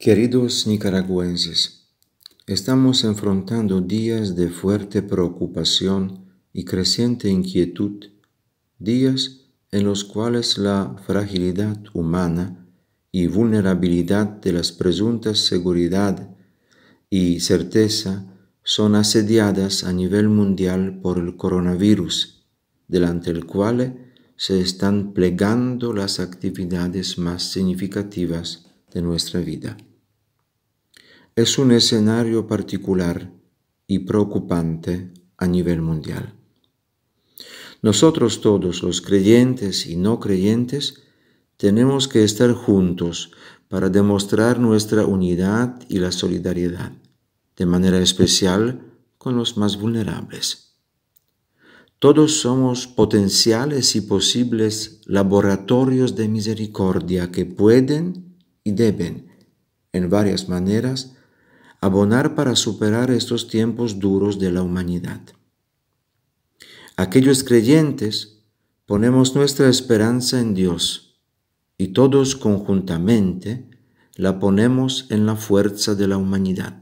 Queridos nicaragüenses, estamos enfrentando días de fuerte preocupación y creciente inquietud, días en los cuales la fragilidad humana y vulnerabilidad de las presuntas seguridad y certeza son asediadas a nivel mundial por el coronavirus, delante del cual se están plegando las actividades más significativas de nuestra vida. Es un escenario particular y preocupante a nivel mundial. Nosotros todos, los creyentes y no creyentes, tenemos que estar juntos para demostrar nuestra unidad y la solidaridad, de manera especial con los más vulnerables. Todos somos potenciales y posibles laboratorios de misericordia que pueden y deben, en varias maneras, abonar para superar estos tiempos duros de la humanidad. Aquellos creyentes ponemos nuestra esperanza en Dios y todos conjuntamente la ponemos en la fuerza de la humanidad.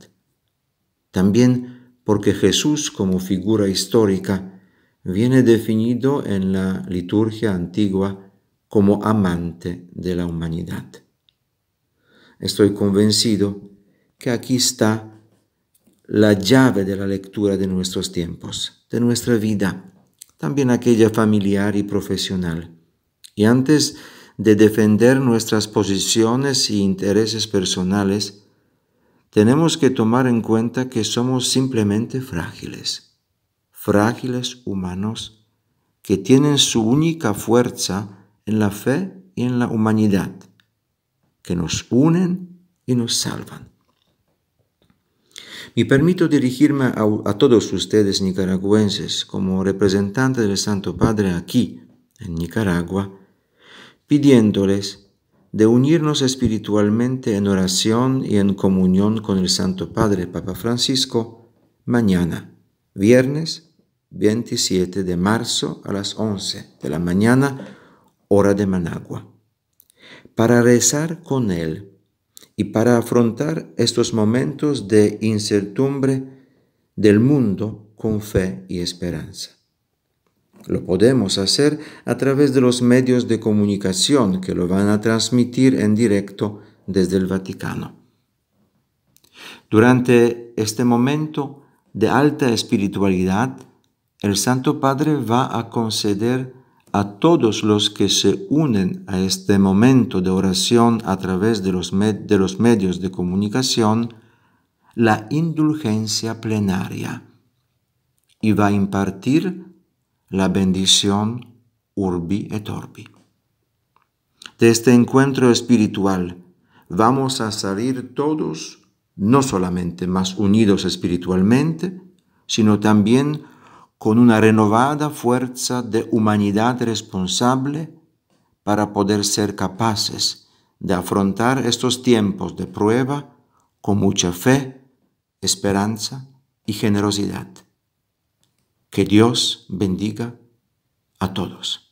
También porque Jesús como figura histórica viene definido en la liturgia antigua como amante de la humanidad. Estoy convencido que aquí está la llave de la lectura de nuestros tiempos, de nuestra vida, también aquella familiar y profesional. Y antes de defender nuestras posiciones y intereses personales, tenemos que tomar en cuenta que somos simplemente frágiles, frágiles humanos que tienen su única fuerza en la fe y en la humanidad, que nos unen y nos salvan. Me permito dirigirme a todos ustedes nicaragüenses como representante del Santo Padre aquí, en Nicaragua, pidiéndoles de unirnos espiritualmente en oración y en comunión con el Santo Padre, Papa Francisco, mañana, viernes 27 de marzo a las 11 de la mañana, hora de Managua, para rezar con Él y para afrontar estos momentos de incertidumbre del mundo con fe y esperanza. Lo podemos hacer a través de los medios de comunicación que lo van a transmitir en directo desde el Vaticano. Durante este momento de alta espiritualidad, el Santo Padre va a conceder a todos los que se unen a este momento de oración a través de los medios de comunicación la indulgencia plenaria y va a impartir la bendición Urbi et Orbi. De este encuentro espiritual vamos a salir todos, no solamente más unidos espiritualmente, sino también con una renovada fuerza de humanidad responsable para poder ser capaces de afrontar estos tiempos de prueba con mucha fe, esperanza y generosidad. Que Dios bendiga a todos.